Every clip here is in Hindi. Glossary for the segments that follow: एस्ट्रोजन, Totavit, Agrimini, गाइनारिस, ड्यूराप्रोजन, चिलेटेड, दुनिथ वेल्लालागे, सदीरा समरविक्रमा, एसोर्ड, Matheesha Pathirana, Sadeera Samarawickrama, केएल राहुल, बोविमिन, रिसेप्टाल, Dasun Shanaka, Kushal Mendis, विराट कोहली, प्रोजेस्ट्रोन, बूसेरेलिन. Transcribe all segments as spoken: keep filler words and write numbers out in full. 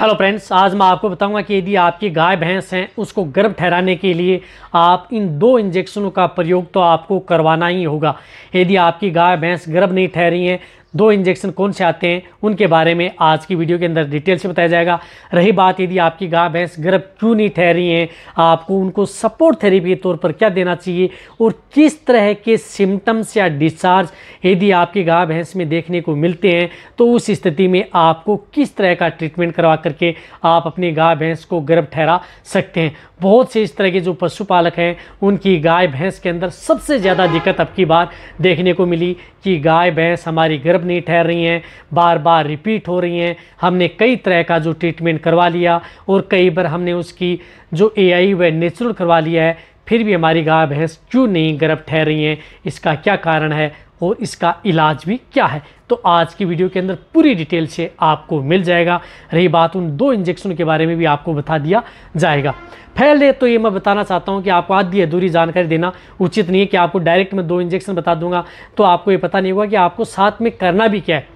हेलो फ्रेंड्स, आज मैं आपको बताऊंगा कि यदि आपकी गाय भैंस हैं उसको गर्भ ठहराने के लिए आप इन दो इंजेक्शनों का प्रयोग तो आपको करवाना ही होगा। यदि आपकी गाय भैंस गर्भ नहीं ठहरी हैं, दो इंजेक्शन कौन से आते हैं उनके बारे में आज की वीडियो के अंदर डिटेल से बताया जाएगा। रही बात यदि आपकी गाय भैंस गर्भ क्यों नहीं ठहरी हैं, आपको उनको सपोर्ट थेरेपी के तौर पर क्या देना चाहिए और किस तरह के सिम्टम्स या डिस्चार्ज यदि आपकी गाय भैंस में देखने को मिलते हैं तो उस स्थिति में आपको किस तरह का ट्रीटमेंट करवा करके आप अपनी गाय भैंस को गर्भ ठहरा सकते हैं। बहुत से इस तरह के जो पशुपालक हैं उनकी गाय भैंस के अंदर सबसे ज़्यादा दिक्कत अब की बार देखने को मिली कि गाय भैंस हमारी गर्भ नहीं ठहर रही हैं, बार बार रिपीट हो रही हैं। हमने कई तरह का जो ट्रीटमेंट करवा लिया और कई बार हमने उसकी जो एआई व नेचुरल करवा लिया है, फिर भी हमारी गाय भैंस क्यों नहीं गर्भ ठहर रही हैं, इसका क्या कारण है और इसका इलाज भी क्या है, तो आज की वीडियो के अंदर पूरी डिटेल से आपको मिल जाएगा। रही बात उन दो इंजेक्शन के बारे में भी आपको बता दिया जाएगा। पहले तो ये मैं बताना चाहता हूँ कि आपको आधी अधूरी जानकारी देना उचित नहीं है कि आपको डायरेक्ट मैं दो इंजेक्शन बता दूंगा तो आपको ये पता नहीं होगा कि आपको साथ में करना भी क्या है।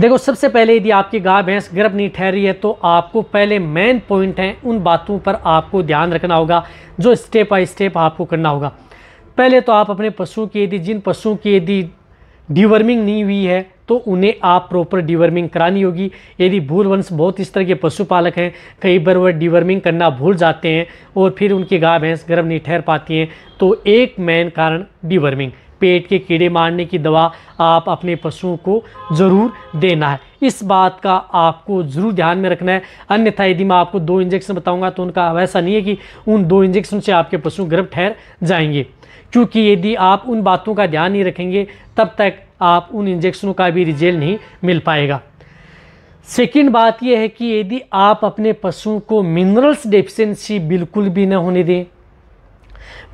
देखो, सबसे पहले यदि आपकी गाय भैंस गर्भ नहीं ठहरी है तो आपको पहले मेन पॉइंट हैं उन बातों पर आपको ध्यान रखना होगा जो स्टेप बाय स्टेप आपको करना होगा। पहले तो आप अपने पशुओं की यदि जिन पशुओं की यदि डिवर्मिंग नहीं हुई है तो उन्हें आप प्रॉपर डिवर्मिंग करानी होगी। यदि भूलवंश बहुत इस तरह के पशुपालक हैं, कई बार वह डिवर्मिंग करना भूल जाते हैं और फिर उनकी गाय भैंस गर्भ नहीं ठहर पाती हैं, तो एक मेन कारण डिवर्मिंग, पेट के कीड़े मारने की दवा आप अपने पशुओं को ज़रूर देना है। इस बात का आपको ज़रूर ध्यान में रखना है, अन्यथा यदि मैं आपको दो इंजेक्शन बताऊंगा तो उनका वैसा नहीं है कि उन दो इंजेक्शन से आपके पशु गर्भ ठहर जाएंगे, क्योंकि यदि आप उन बातों का ध्यान नहीं रखेंगे तब तक आप उन इंजेक्शनों का भी रिजल्ट नहीं मिल पाएगा। सेकेंड बात यह है कि यदि आप अपने पशुओं को मिनरल्स डेफिशिएंसी बिल्कुल भी न होने दें।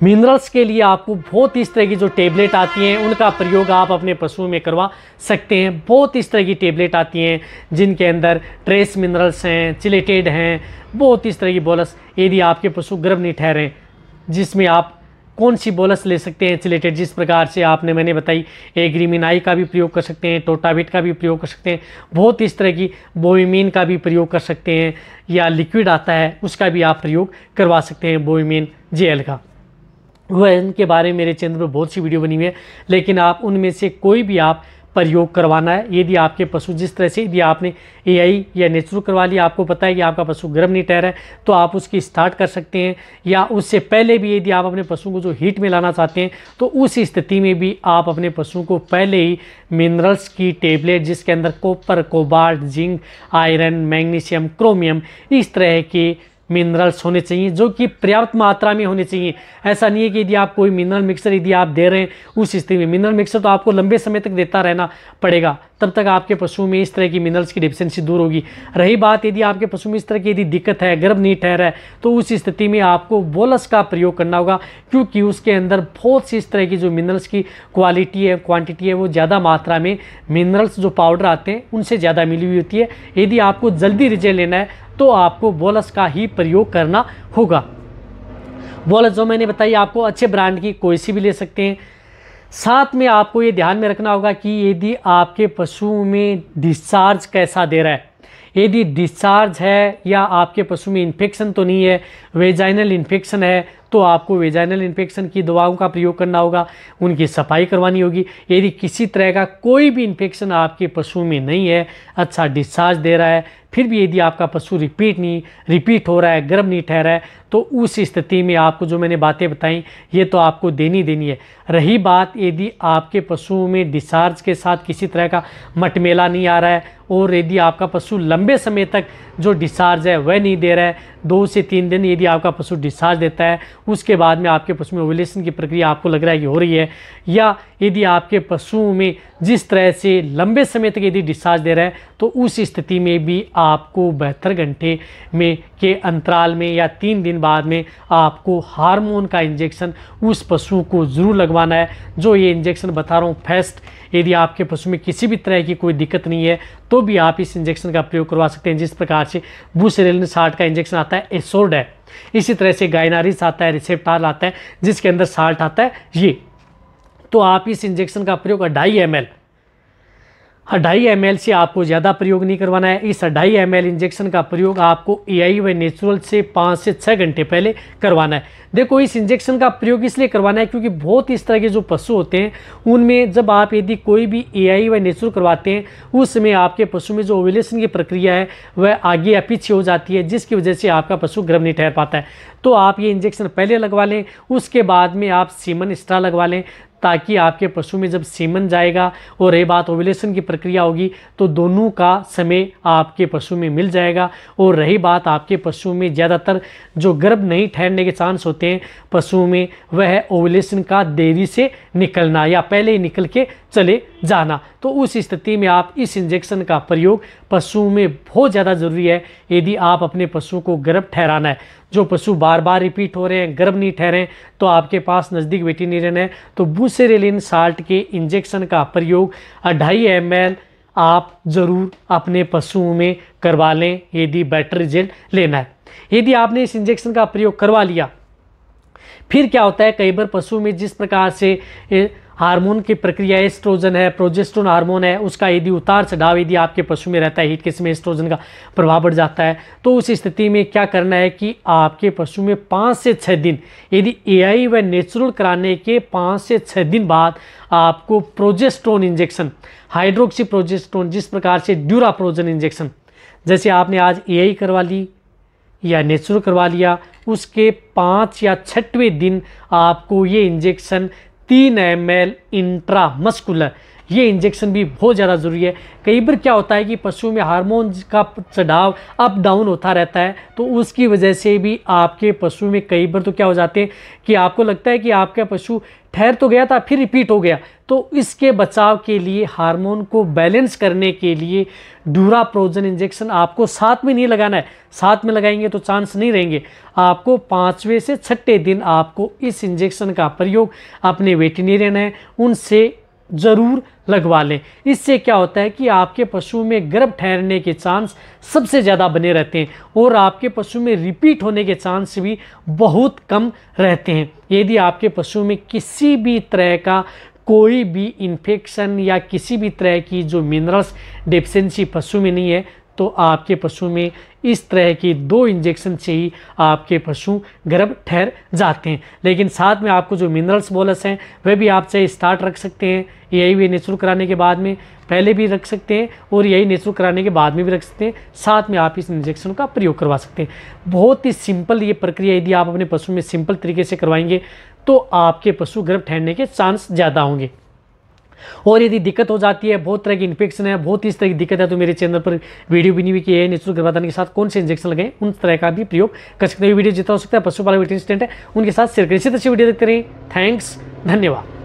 मिनरल्स के लिए आपको बहुत इस तरह की जो टेबलेट आती हैं उनका प्रयोग आप अपने पशुओं में करवा सकते हैं। बहुत इस तरह की टेबलेट आती हैं जिनके अंदर ट्रेस मिनरल्स हैं, चिलेटेड हैं, बहुत इस तरह की बोलस। यदि आपके पशु गर्भ नहीं ठहरे, जिसमें आप कौन सी बोलस ले सकते हैं चिलेटेड, जिस प्रकार से आपने मैंने बताई, एग्रीमिनाई का भी प्रयोग कर सकते हैं, टोटाविट का भी प्रयोग कर सकते हैं, बहुत इस तरह की बोविमिन का भी प्रयोग कर सकते हैं, या लिक्विड आता है उसका भी आप प्रयोग करवा सकते हैं, बोविमिन जेल का। वह इनके बारे में मेरे चैनल पर बहुत सी वीडियो बनी हुई है, लेकिन आप उनमें से कोई भी आप प्रयोग करवाना है। यदि आपके पशु जिस तरह से यदि आपने एआई या नेचुरल करवा लिया, आपको पता है कि आपका पशु गर्भ नहीं ठहरा है, तो आप उसकी स्टार्ट कर सकते हैं, या उससे पहले भी यदि आप अपने पशु को जो हीट में लाना चाहते हैं तो उस स्थिति में भी आप अपने पशु को पहले ही मिनरल्स की टेबलेट, जिसके अंदर copper, cobalt, zinc, iron, magnesium, chromium, इस तरह के मिनरल्स होने चाहिए जो कि पर्याप्त मात्रा में होने चाहिए। ऐसा नहीं है कि यदि आप कोई मिनरल मिक्सर यदि आप दे रहे हैं उस स्थिति में, मिनरल मिक्सर तो आपको लंबे समय तक देता रहना पड़ेगा, तब तक आपके पशु में इस तरह की मिनरल्स की डेफिशिएंसी दूर होगी। रही बात यदि आपके पशु में इस तरह की यदि दिक्कत है, गर्भ नहीं ठहरा है, तो उस स्थिति में आपको बोलस का प्रयोग करना होगा, क्योंकि उसके अंदर बहुत सी इस तरह की जो मिनरल्स की क्वालिटी है, क्वांटिटी है, वो ज़्यादा मात्रा में मिनरल्स जो पाउडर आते हैं उनसे ज़्यादा मिली हुई होती है। यदि आपको जल्दी रिजल्ट लेना है तो आपको बोलस का ही प्रयोग करना होगा। बोलस जो मैंने बताई आपको, अच्छे ब्रांड की कोई सी भी ले सकते हैं। साथ में आपको ये ध्यान में रखना होगा कि यदि आपके पशु में डिस्चार्ज कैसा दे रहा है, यदि डिस्चार्ज है या आपके पशु में इन्फेक्शन तो नहीं है, वेजाइनल इन्फेक्शन है, तो आपको वेजाइनल इन्फेक्शन की दवाओं का प्रयोग करना होगा, उनकी सफाई करवानी होगी। यदि किसी तरह का कोई भी इन्फेक्शन आपके पशु में नहीं है, अच्छा डिस्चार्ज दे रहा है, फिर भी यदि आपका पशु रिपीट नहीं रिपीट हो रहा है, गर्भ नहीं ठहरा है, तो उस स्थिति में आपको जो मैंने बातें बताई ये तो आपको देनी देनी है। रही बात यदि आपके पशु में डिस्चार्ज के साथ किसी तरह का मटमेला नहीं आ रहा है और यदि आपका पशु लंबे समय तक जो डिस्चार्ज है वह नहीं दे रहा है, दो से तीन दिन यदि आपका पशु डिस्चार्ज देता है, उसके बाद में आपके पशु में ओव्यूलेशन की प्रक्रिया आपको लग रहा है कि हो रही है, या यदि आपके पशु में जिस तरह से लंबे समय तक यदि डिस्चार्ज दे रहा है, तो उस स्थिति में भी आपको बहत्तर घंटे में के अंतराल में या तीन दिन बाद में आपको हार्मोन का इंजेक्शन उस पशु को ज़रूर लगवाना है। जो ये इंजेक्शन बता रहा हूँ फर्स्ट, यदि आपके पशु में किसी भी तरह की कोई दिक्कत नहीं है तो भी आप इस इंजेक्शन का प्रयोग करवा सकते हैं। जिस प्रकार से बूसेरेलिन साठ का इंजेक्शन आता है, एसोर्ड है, इसी तरह से गाइनारिस आता है, रिसेप्टाल आता है, जिसके अंदर साल्ट आता है, ये तो आप इस इंजेक्शन का प्रयोग ढाई एम एल ढाई एम एल से आपको ज़्यादा प्रयोग नहीं करवाना है। इस ढाई एम एल इंजेक्शन का प्रयोग आपको ए आई व नेचुरल से पाँच से छः घंटे पहले करवाना है। देखो, इस इंजेक्शन का प्रयोग इसलिए करवाना है क्योंकि बहुत इस तरह के जो पशु होते हैं उनमें जब आप यदि कोई भी ए आई व नेचुरल करवाते हैं उस समय आपके पशु में जो ओव्यूलेशन की प्रक्रिया है वह आगे या पीछे हो जाती है, जिसकी वजह से आपका पशु गर्भ नहीं ठहर पाता है। तो आप ये इंजेक्शन पहले लगवा लें, उसके बाद में आप सीमन एक्स्ट्रा लगवा लें, ताकि आपके पशु में जब सीमन जाएगा और ये बात ओव्यूलेशन की प्रक्रिया होगी तो दोनों का समय आपके पशु में मिल जाएगा। और रही बात आपके पशु में ज़्यादातर जो गर्भ नहीं ठहरने के चांस होते हैं पशुओं में, वह है ओव्यूलेशन का देरी से निकलना या पहले ही निकल के चले जाना। तो उस स्थिति में आप इस इंजेक्शन का प्रयोग पशुओं में बहुत ज़्यादा ज़रूरी है यदि आप अपने पशु को गर्भ ठहराना है। जो पशु बार बार रिपीट हो रहे हैं, गर्भ नहीं ठहरे, तो आपके पास नज़दीक वेटरनियन है, तो बूसेरेलिन साल्ट के इंजेक्शन का प्रयोग ढाई एम एल आप ज़रूर अपने पशुओं में करवा लें यदि बेटर रिजल्ट लेना है। यदि आपने इस इंजेक्शन का प्रयोग करवा लिया, फिर क्या होता है, कई बार पशु में जिस प्रकार से हार्मोन की प्रक्रिया, एस्ट्रोजन है, प्रोजेस्ट्रोन हार्मोन है, उसका यदि उतार चढ़ाव यदि आपके पशु में रहता है, हीट केस में एस्ट्रोजन का प्रभाव बढ़ जाता है, तो उस स्थिति में क्या करना है कि आपके पशु में पाँच से छः दिन यदि एआई व नेचुरल कराने के पाँच से छः दिन बाद आपको प्रोजेस्ट्रोन इंजेक्शन, हाइड्रोक्सी प्रोजेस्ट्रोन, जिस प्रकार से ड्यूराप्रोजन इंजेक्शन, जैसे आपने आज एआई करवा ली या नेचुरल करवा लिया, उसके पाँच या छठवें दिन आपको ये इंजेक्शन तीन एम एल इंट्रा मस्कुलर, ये इंजेक्शन भी बहुत ज़्यादा ज़रूरी है। कई बार क्या होता है कि पशु में हार्मोन का चढ़ाव अप डाउन होता रहता है, तो उसकी वजह से भी आपके पशु में कई बार तो क्या हो जाते हैं कि आपको लगता है कि आपका पशु ठहर तो गया था फिर रिपीट हो गया। तो इसके बचाव के लिए, हार्मोन को बैलेंस करने के लिए ड्यूराप्रोजन इंजेक्शन आपको साथ में नहीं लगाना है। साथ में लगाएंगे तो चांस नहीं रहेंगे। आपको पाँचवें से छठे दिन आपको इस इंजेक्शन का प्रयोग अपने वेटरनियन हैं उनसे ज़रूर लगवा लें। इससे क्या होता है कि आपके पशु में गर्भ ठहरने के चांस सबसे ज़्यादा बने रहते हैं और आपके पशु में रिपीट होने के चांस भी बहुत कम रहते हैं। यदि आपके पशु में किसी भी तरह का कोई भी इन्फेक्शन या किसी भी तरह की जो मिनरल्स डेफिशिएंसी पशु में नहीं है, तो आपके पशु में इस तरह के दो इंजेक्शन से ही आपके पशु गर्भ ठहर जाते हैं। लेकिन साथ में आपको जो मिनरल्स बोलस हैं वह भी आप चाहे स्टार्ट रख सकते हैं, यही भी नेचुरल कराने के बाद में पहले भी रख सकते हैं और यही नेचुरल कराने के बाद में भी रख सकते हैं। साथ में आप इस इंजेक्शन का प्रयोग करवा सकते हैं। बहुत ही सिंपल ये प्रक्रिया यदि आप अपने पशु में सिंपल तरीके से करवाएंगे तो आपके पशु गर्भ ठहरने के चांस ज़्यादा होंगे। और यदि दिक्कत हो जाती है, बहुत तरह की इन्फेक्शन है, बहुत इस तरह की दिक्कत है, तो मेरे चैनल पर वीडियो बनी हुई कि ए आई नेचुरल गर्भाधान के साथ कौन से इंजेक्शन लगाएं, उन तरह का भी प्रयोग कर सकते हैं। वीडियो जितना हो सकता है पशुपालक वेटरनरी असिस्टेंट है उनके साथ शेयर करें। इसी तरह से वीडियो देखते रहें। थैंक्स, धन्यवाद।